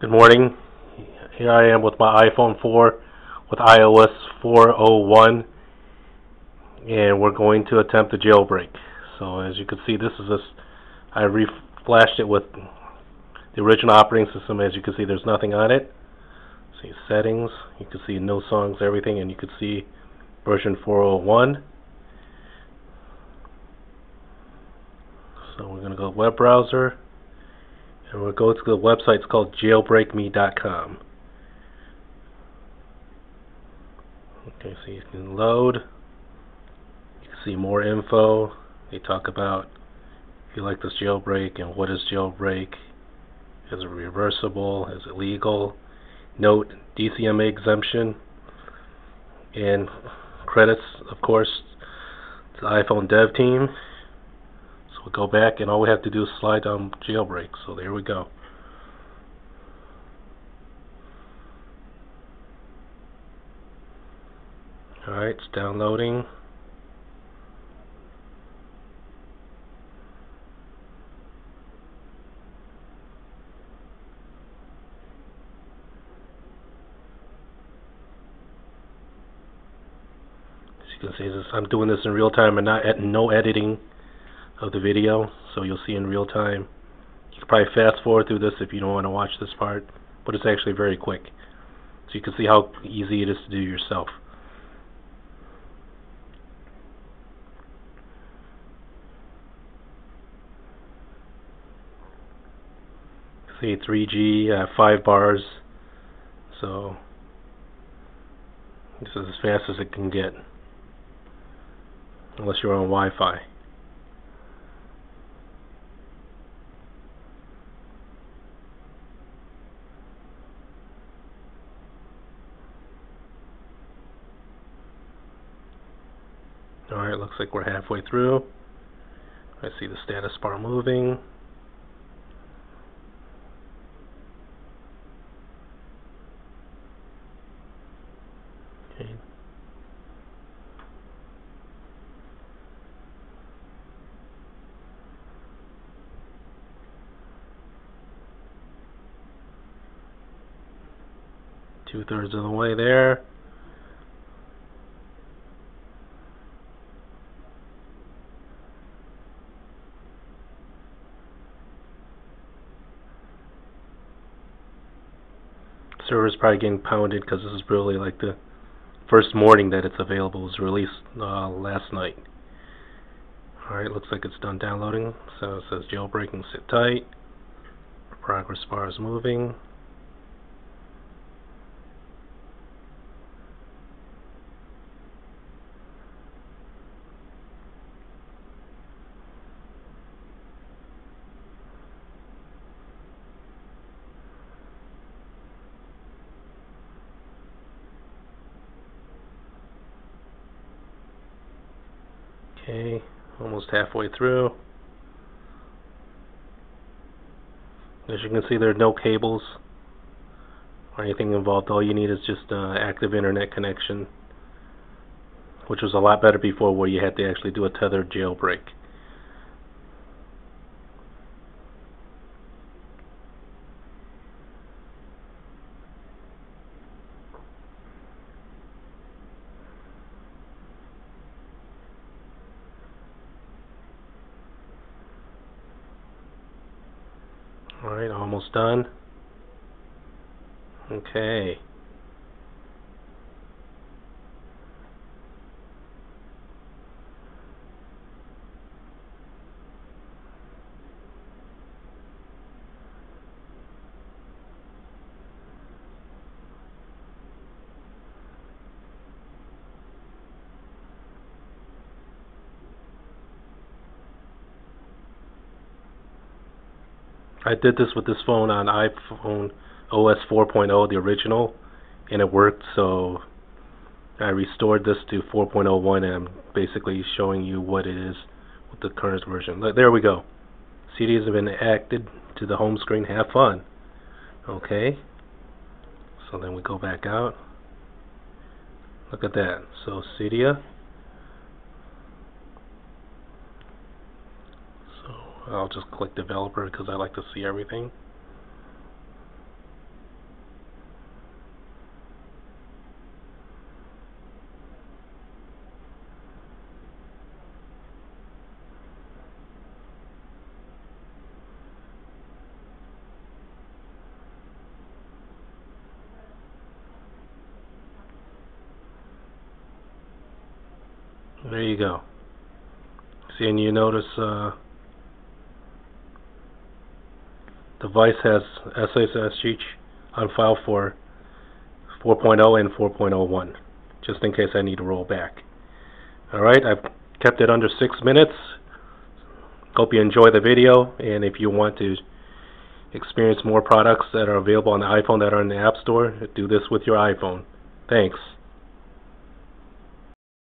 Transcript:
Good morning. Here I am with my iPhone 4 with iOS 4.0.1, and we're going to attempt the jailbreak. So as you can see, this is I reflashed it with the original operating system. As you can see, there's nothing on it. See settings. You can see no songs, everything, and you can see version 4.0.1. So we're going to go web browser. And we'll go to the website. It's called jailbreakme.com. Okay, so you can load. You can see more info. They talk about if you like this jailbreak and what is jailbreak. Is it reversible? Is it legal? Note DMCA exemption. And credits, of course, to the iPhone dev team. We'll go back, and all we have to do is slide down jailbreak. So there we go. Alright, it's downloading. As you can see, I'm doing this in real time and not at no editing of the video, so you'll see in real time. You can probably fast forward through this if you don't want to watch this part, but it's actually very quick, so you can see how easy it is to do yourself. See 3G, 5 bars, so this is as fast as it can get, unless you're on Wi-Fi. Alright, looks like we're halfway through. I see the status bar moving. Okay. Two-thirds of the way there. Server's probably getting pounded because this is really like the first morning that it's available. It was released last night. Alright, looks like it's done downloading. So it says jailbreaking, sit tight. Progress bar is moving. Okay, almost halfway through. As you can see, there are no cables or anything involved. All you need is just active internet connection, which was a lot better before, where you had to actually do a tethered jailbreak. Alright, almost done. Okay. I did this with this phone on iPhone OS 4.0, the original, and it worked, so I restored this to 4.0.1, and I'm basically showing you what it is with the current version. There we go. CDs have been acted to the home screen. Have fun. Okay. So then we go back out. Look at that. So Cydia. I'll just click developer because I like to see everything. There you go. See, and you notice device has SSH on file for 4.0 and 4.01, just in case I need to roll back. Alright, I've kept it under 6 minutes. Hope you enjoy the video, and if you want to experience more products that are available on the iPhone that are in the App Store, do this with your iPhone. Thanks.